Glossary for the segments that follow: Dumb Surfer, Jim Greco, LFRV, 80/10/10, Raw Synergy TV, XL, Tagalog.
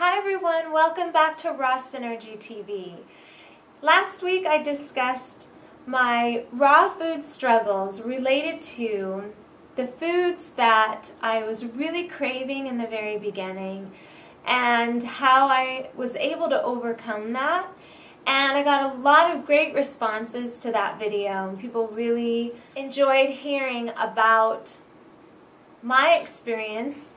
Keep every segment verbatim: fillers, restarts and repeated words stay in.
Hi everyone, welcome back to Raw Synergy T V. Last week I discussed my raw food struggles related to the foods that I was really craving in the very beginning and how I was able to overcome that. And I got a lot of great responses to that video, and people really enjoyed hearing about my experience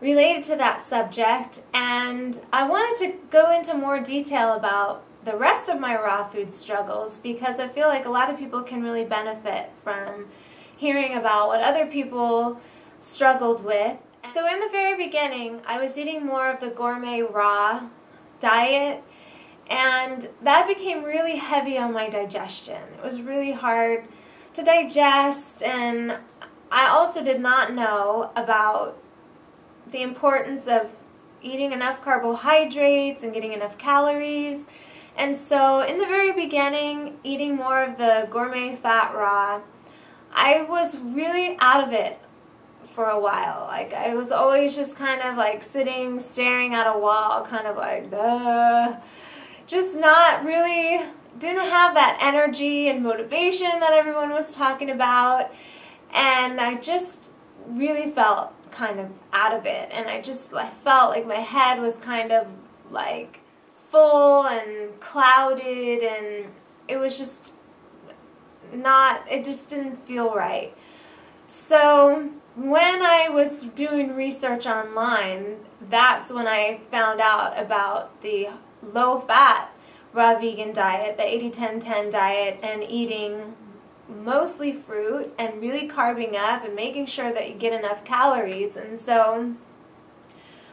related to that subject, and I wanted to go into more detail about the rest of my raw food struggles because I feel like a lot of people can really benefit from hearing about what other people struggled with. So in the very beginning, I was eating more of the gourmet raw diet, and that became really heavy on my digestion. It was really hard to digest, and I also did not know about the importance of eating enough carbohydrates and getting enough calories. And so in the very beginning, eating more of the gourmet fat raw, I was really out of it for a while. Like, I was always just kind of like sitting staring at a wall, kind of like duh, just not really, didn't have that energy and motivation that everyone was talking about, and I just really felt kind of out of it, and I just I felt like my head was kind of like full and clouded, and it was just not, it just didn't feel right. So when I was doing research online, that's when I found out about the low-fat raw vegan diet, the eighty ten ten diet, and eating mostly fruit and really carving up and making sure that you get enough calories. And so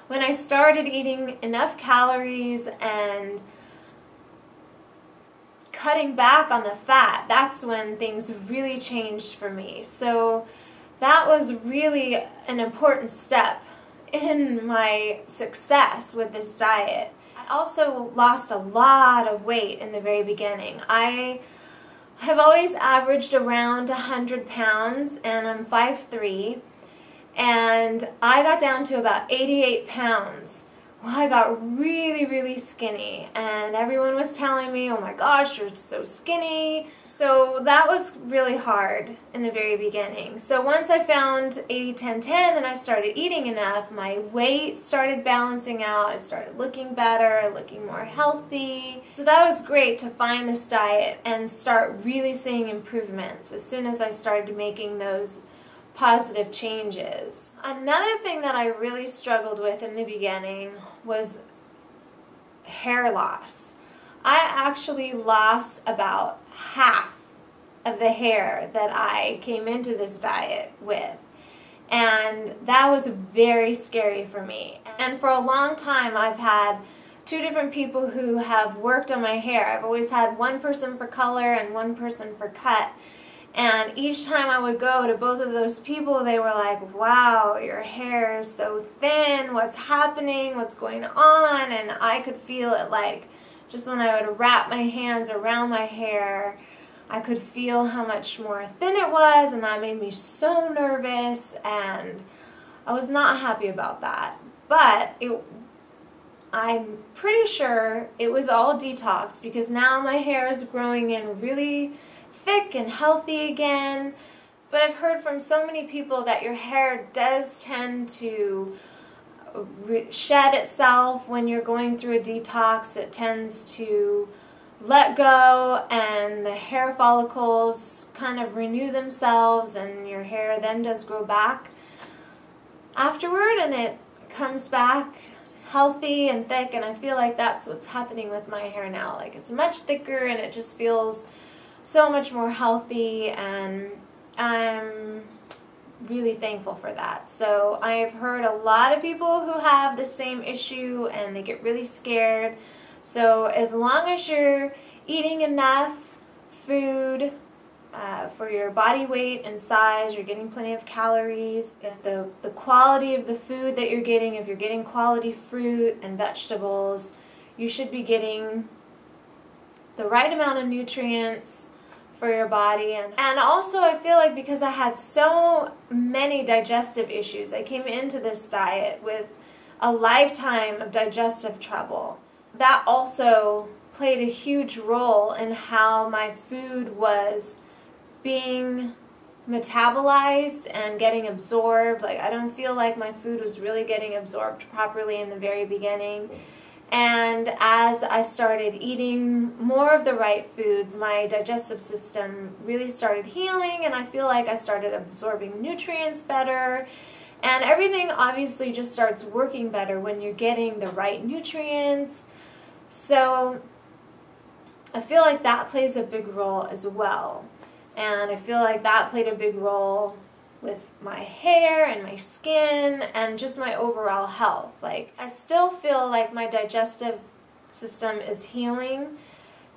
when I started eating enough calories and cutting back on the fat, that's when things really changed for me. So that was really an important step in my success with this diet. I also lost a lot of weight in the very beginning. I I've always averaged around one hundred pounds, and I'm five three, and I got down to about eighty-eight pounds. Well, I got really, really skinny, and everyone was telling me, oh my gosh, you're so skinny. So that was really hard in the very beginning. So once I found eighty ten ten and I started eating enough, my weight started balancing out. I started looking better, looking more healthy. So that was great to find this diet and start really seeing improvements as soon as I started making those positive changes. Another thing that I really struggled with in the beginning was hair loss. I actually lost about half of the hair that I came into this diet with, and that was very scary for me. And for a long time, I've had two different people who have worked on my hair. I've always had one person for color and one person for cut. And each time I would go to both of those people, they were like, wow, your hair is so thin, what's happening, what's going on? And I could feel it, like, just when I would wrap my hands around my hair, I could feel how much more thin it was, and that made me so nervous, and I was not happy about that. But it, I'm pretty sure it was all detox, because now my hair is growing in really thick and healthy again. But I've heard from so many people that your hair does tend to shed itself when you're going through a detox. It tends to let go, and the hair follicles kind of renew themselves, and your hair then does grow back afterward, and it comes back healthy and thick. And I feel like that's what's happening with my hair now. Like, it's much thicker, and it just feels so much more healthy, and I'm really thankful for that. So I've heard a lot of people who have the same issue, and they get really scared. So as long as you're eating enough food uh, for your body weight and size, you're getting plenty of calories, if the, the quality of the food that you're getting, if you're getting quality fruit and vegetables, you should be getting the right amount of nutrients for your body. And, and also, I feel like because I had so many digestive issues, I came into this diet with a lifetime of digestive trouble. That also played a huge role in how my food was being metabolized and getting absorbed. Like, I don't feel like my food was really getting absorbed properly in the very beginning. And as I started eating more of the right foods, my digestive system really started healing, and I feel like I started absorbing nutrients better. And everything obviously just starts working better when you're getting the right nutrients. So I feel like that plays a big role as well. And I feel like that played a big role with my hair and my skin and just my overall health. Like, I still feel like my digestive system is healing,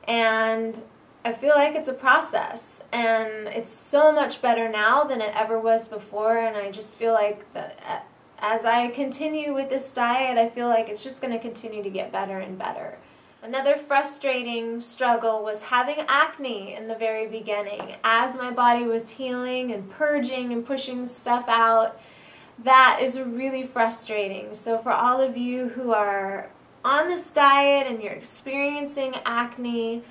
and I feel like it's a process, and it's so much better now than it ever was before. And I just feel like that as I continue with this diet, I feel like it's just going to continue to get better and better. Another frustrating struggle was having acne in the very beginning. As my body was healing and purging and pushing stuff out, that is really frustrating. So for all of you who are on this diet and you're experiencing acne,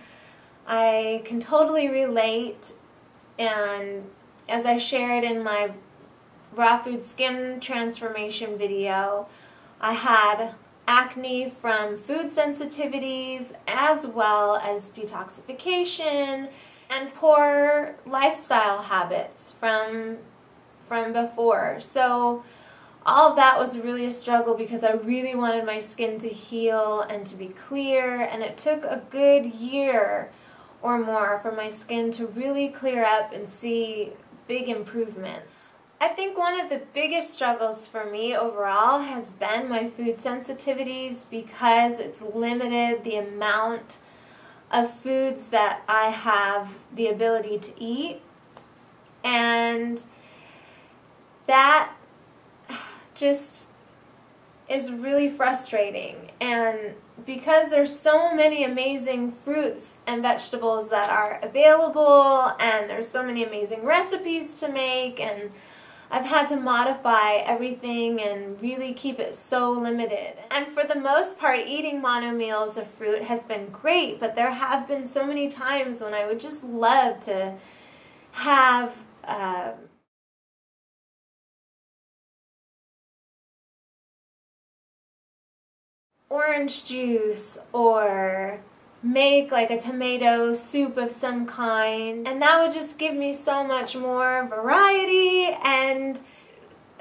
I can totally relate. And as I shared in my raw food skin transformation video, I had acne from food sensitivities as well as detoxification and poor lifestyle habits from from before. So all of that was really a struggle because I really wanted my skin to heal and to be clear, and it took a good year or more for my skin to really clear up and see big improvements. I think one of the biggest struggles for me overall has been my food sensitivities, because it's limited the amount of foods that I have the ability to eat, and that just is really frustrating. And because there's so many amazing fruits and vegetables that are available, and there's so many amazing recipes to make, and I've had to modify everything and really keep it so limited. And for the most part, eating mono meals of fruit has been great, but there have been so many times when I would just love to have uh, orange juice or make like a tomato soup of some kind, and that would just give me so much more variety, and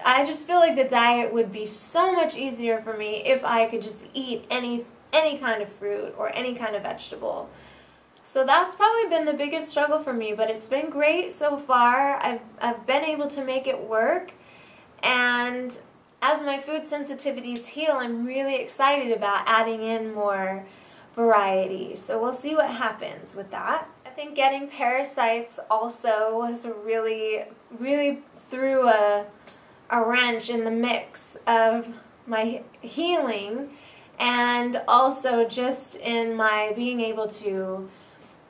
I just feel like the diet would be so much easier for me if I could just eat any any kind of fruit or any kind of vegetable. So that's probably been the biggest struggle for me, but it's been great so far. I've, I've been able to make it work, and as my food sensitivities heal, I'm really excited about adding in more variety. So we'll see what happens with that. I think getting parasites also was really, really threw a, a wrench in the mix of my healing, and also just in my being able to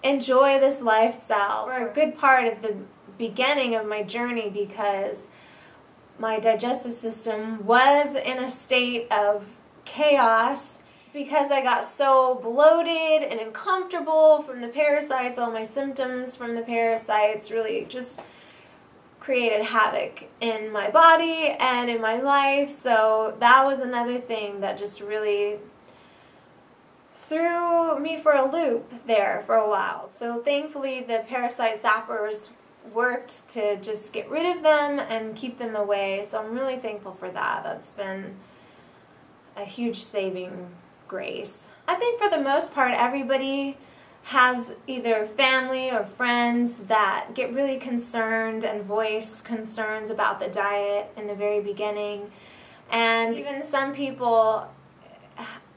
enjoy this lifestyle for a good part of the beginning of my journey, because my digestive system was in a state of chaos because I got so bloated and uncomfortable from the parasites. All my symptoms from the parasites really just created havoc in my body and in my life. So that was another thing that just really threw me for a loop there for a while. So thankfully the parasite zappers worked to just get rid of them and keep them away. So I'm really thankful for that. That's been a huge saving grace. I think for the most part everybody has either family or friends that get really concerned and voice concerns about the diet in the very beginning, and even some people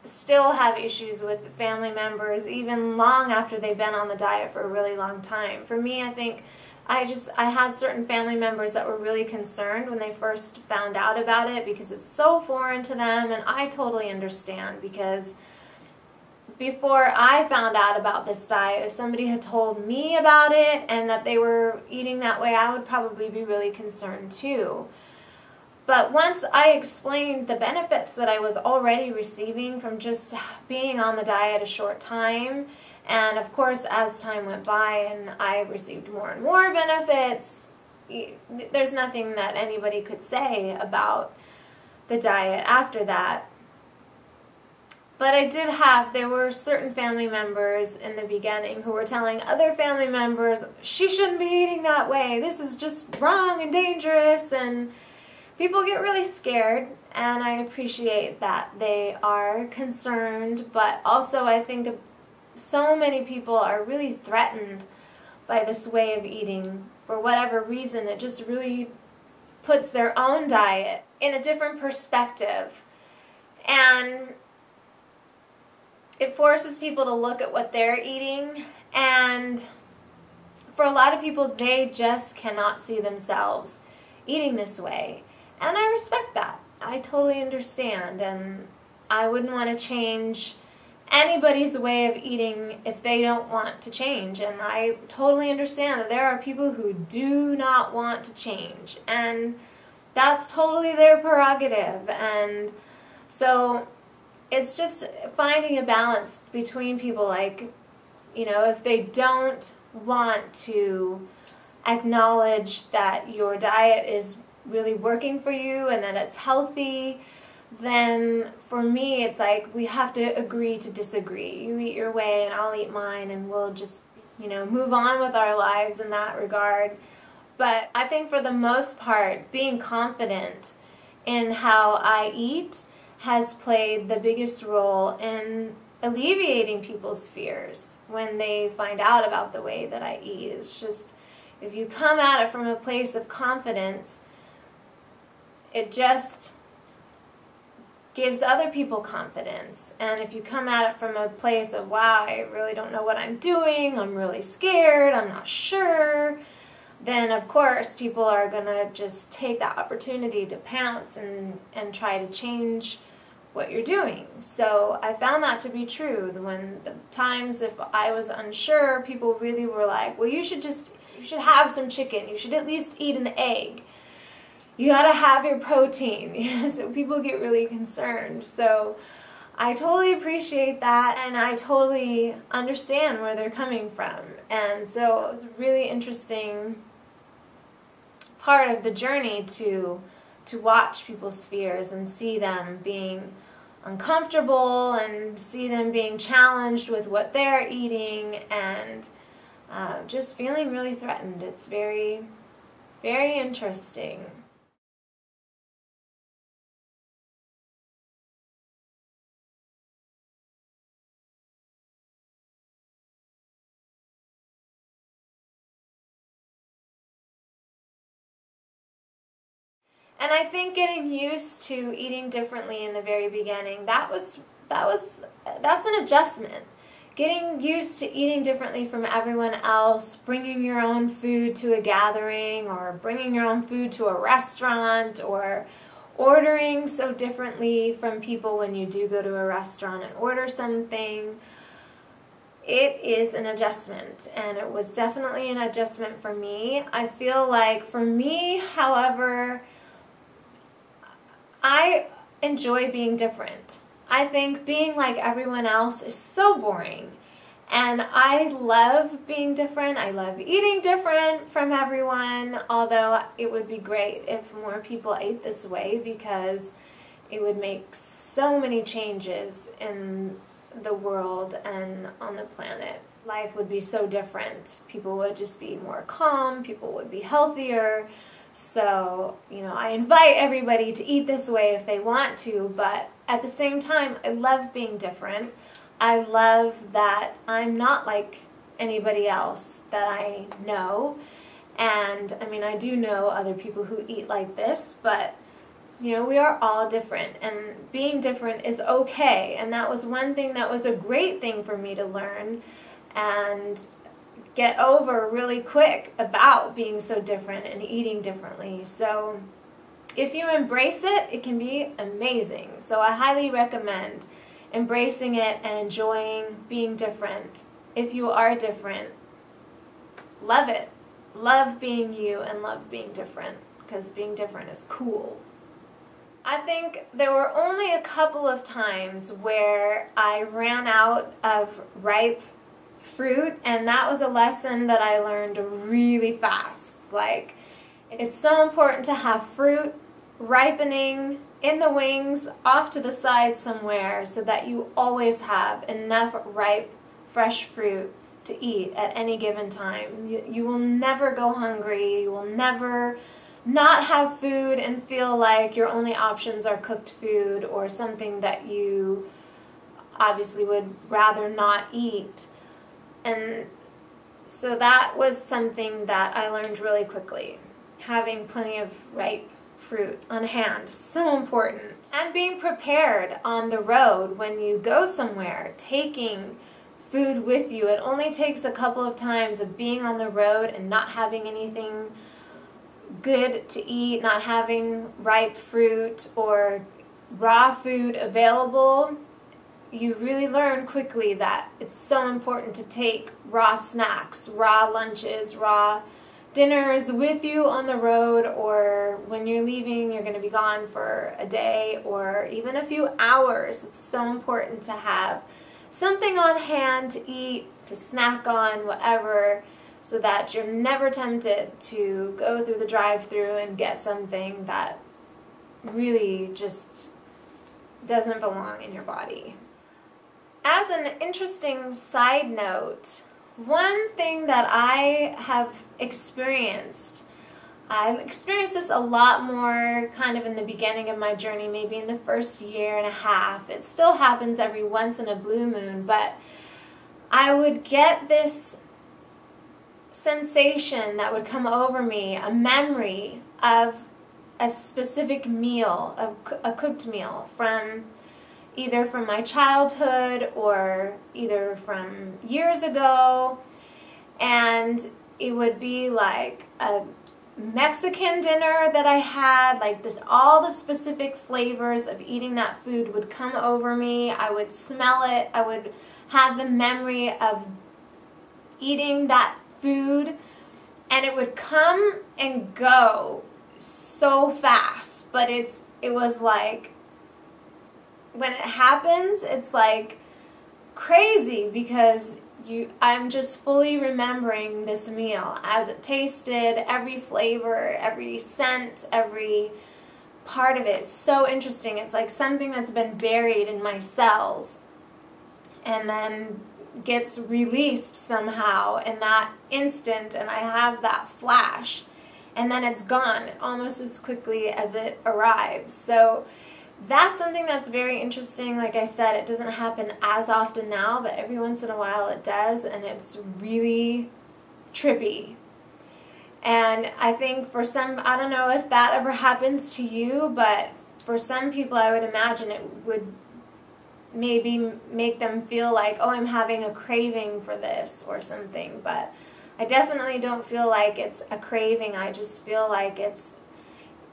still have issues with family members even long after they've been on the diet for a really long time. For me, I think I just I had certain family members that were really concerned when they first found out about it because it's so foreign to them, and I totally understand, because before I found out about this diet, if somebody had told me about it and that they were eating that way, I would probably be really concerned too. But once I explained the benefits that I was already receiving from just being on the diet a short time, and of course as time went by and I received more and more benefits, there's nothing that anybody could say about the diet after that. But I did have, there were certain family members in the beginning who were telling other family members, she shouldn't be eating that way, this is just wrong and dangerous, and people get really scared, and I appreciate that they are concerned, but also I think so many people are really threatened by this way of eating. For whatever reason, it just really puts their own diet in a different perspective, and it forces people to look at what they're eating, and for a lot of people, they just cannot see themselves eating this way, and I respect that. I totally understand, and I wouldn't want to change anybody's way of eating if they don't want to change, and I totally understand that there are people who do not want to change, and that's totally their prerogative. And so it's just finding a balance between people, like, you know, if they don't want to acknowledge that your diet is really working for you and that it's healthy, then for me it's like we have to agree to disagree. You eat your way and I'll eat mine, and we'll just, you know, move on with our lives in that regard. But I think for the most part, being confident in how I eat has played the biggest role in alleviating people's fears when they find out about the way that I eat. It's just, if you come at it from a place of confidence, it just gives other people confidence. And if you come at it from a place of, wow, I really don't know what I'm doing, I'm really scared, I'm not sure, then of course people are going to just take that opportunity to pounce and, and try to change what you're doing. So I found that to be true. When the times if I was unsure, people really were like, well, you should just, you should have some chicken, you should at least eat an egg, you gotta have your protein. So people get really concerned. So I totally appreciate that, and I totally understand where they're coming from. And so it was a really interesting part of the journey to to watch people's fears and see them being uncomfortable and see them being challenged with what they're eating, and uh, just feeling really threatened. It's very, very interesting. And I think getting used to eating differently in the very beginning, that was, that was, that's an adjustment. Getting used to eating differently from everyone else, bringing your own food to a gathering, or bringing your own food to a restaurant, or ordering so differently from people when you do go to a restaurant and order something. It is an adjustment, and it was definitely an adjustment for me. I feel like for me, however, I enjoy being different. I think being like everyone else is so boring, and I love being different. I love eating different from everyone, although it would be great if more people ate this way, because it would make so many changes in the world and on the planet. Life would be so different. People would just be more calm, people would be healthier. So, you know, I invite everybody to eat this way if they want to, but at the same time, I love being different. I love that I'm not like anybody else that I know. And, I mean, I do know other people who eat like this, but, you know, we are all different, and being different is okay. And that was one thing that was a great thing for me to learn and get over really quick about being so different and eating differently. So if you embrace it, it can be amazing. So I highly recommend embracing it and enjoying being different. If you are different, love it. Love being you and love being different, because being different is cool. I think there were only a couple of times where I ran out of ripe fruit, and that was a lesson that I learned really fast. Like, it's so important to have fruit ripening in the wings off to the side somewhere so that you always have enough ripe, fresh fruit to eat at any given time. You, you will never go hungry. You will never not have food and feel like your only options are cooked food or something that you obviously would rather not eat. And so that was something that I learned really quickly, having plenty of ripe fruit on hand, so important. And being prepared on the road when you go somewhere, taking food with you. It only takes a couple of times of being on the road and not having anything good to eat, not having ripe fruit or raw food available. You really learn quickly that it's so important to take raw snacks, raw lunches, raw dinners with you on the road, or when you're leaving, you're going to be gone for a day or even a few hours. It's so important to have something on hand to eat, to snack on, whatever, so that you're never tempted to go through the drive-thru and get something that really just doesn't belong in your body. As an interesting side note, one thing that I have experienced, I've experienced this a lot more kind of in the beginning of my journey, maybe in the first year and a half. It still happens every once in a blue moon, but I would get this sensation that would come over me, a memory of a specific meal, a, a cooked meal, from either from my childhood or either from years ago, and it would be like a Mexican dinner that I had, like this, all the specific flavors of eating that food would come over me. I would smell it, I would have the memory of eating that food, and it would come and go so fast, but it's it was like, when it happens, it's like crazy, because you I'm just fully remembering this meal as it tasted, every flavor, every scent, every part of it. It's so interesting. It's like something that's been buried in my cells and then gets released somehow in that instant, and I have that flash, and then it's gone almost as quickly as it arrives. So that's something that's very interesting. Like I said, it doesn't happen as often now, but every once in a while it does, and it's really trippy. And I think for some, I don't know if that ever happens to you, but for some people I would imagine it would maybe make them feel like, oh, I'm having a craving for this or something. But I definitely don't feel like it's a craving. I just feel like it's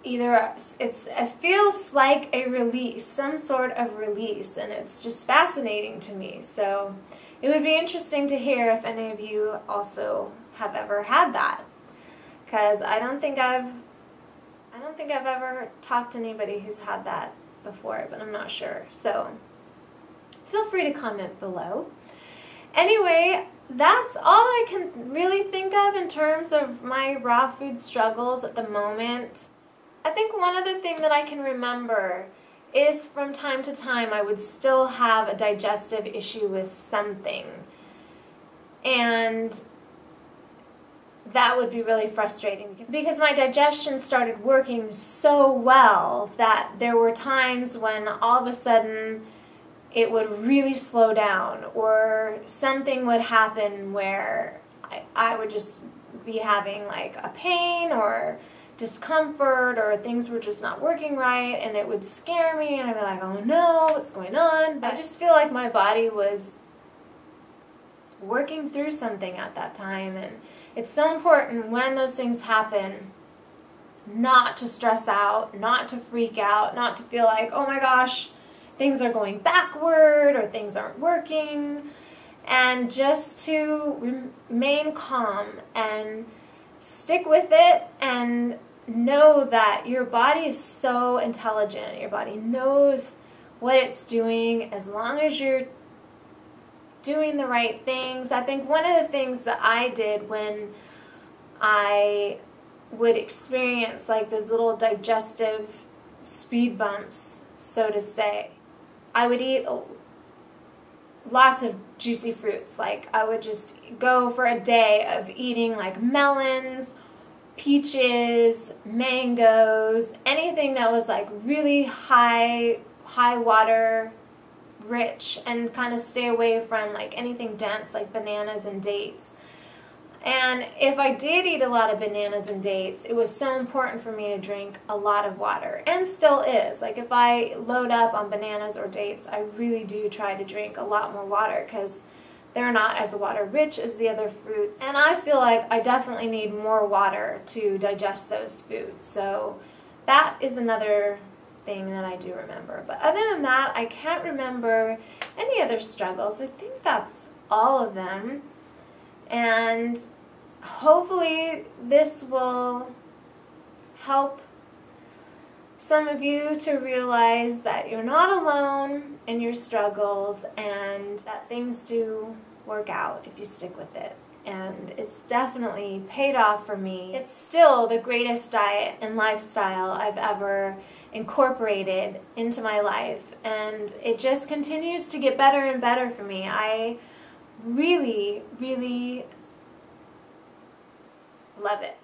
either, it's, it feels like a release, some sort of release, and it's just fascinating to me. So it would be interesting to hear if any of you also have ever had that, because I don't think I've, I don't think I've ever talked to anybody who's had that before, but I'm not sure. So feel free to comment below. Anyway, that's all I can really think of in terms of my raw food struggles at the moment. I think one other thing that I can remember is from time to time I would still have a digestive issue with something, and that would be really frustrating because my digestion started working so well that there were times when all of a sudden it would really slow down, or something would happen where I, I would just be having like a pain or discomfort, or things were just not working right, and it would scare me, and I'd be like, oh no, what's going on? But I just feel like my body was working through something at that time, and it's so important when those things happen not to stress out, not to freak out, not to feel like, oh my gosh, things are going backward or things aren't working, and just to remain calm and stick with it and know that your body is so intelligent. Your body knows what it's doing as long as you're doing the right things. I think one of the things that I did when I would experience like those little digestive speed bumps, so to say, I would eat lots of juicy fruits. Like I would just go for a day of eating like melons, peaches, mangoes, anything that was like really high, high water rich, and kind of stay away from like anything dense like bananas and dates. And if I did eat a lot of bananas and dates, it was so important for me to drink a lot of water, and still is. Like if I load up on bananas or dates, I really do try to drink a lot more water because they're not as water rich as the other fruits. And I feel like I definitely need more water to digest those foods. So that is another thing that I do remember. But other than that, I can't remember any other struggles. I think that's all of them. And hopefully this will help some of you to realize that you're not alone in your struggles and that things do work out if you stick with it. And it's definitely paid off for me. It's still the greatest diet and lifestyle I've ever incorporated into my life, and it just continues to get better and better for me. I really, really love it.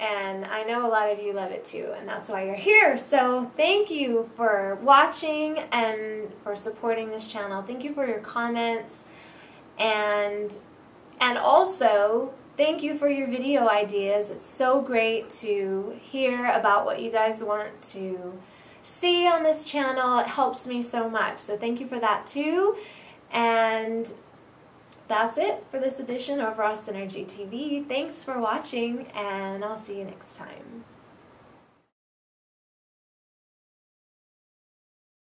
And I know a lot of you love it too, and that's why you're here. So thank you for watching and for supporting this channel. Thank you for your comments, and and also thank you for your video ideas. It's so great to hear about what you guys want to see on this channel. It helps me so much. So thank you for that too. And that's it for this edition of Raw Synergy T V. Thanks for watching, and I'll see you next time.